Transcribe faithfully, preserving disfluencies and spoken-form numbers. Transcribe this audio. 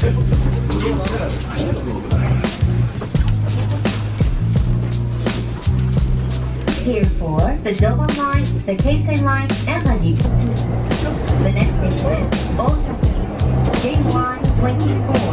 Here for the Dolan line, the K K line, and the D. The next station is Old Street, Gate Line twenty-four.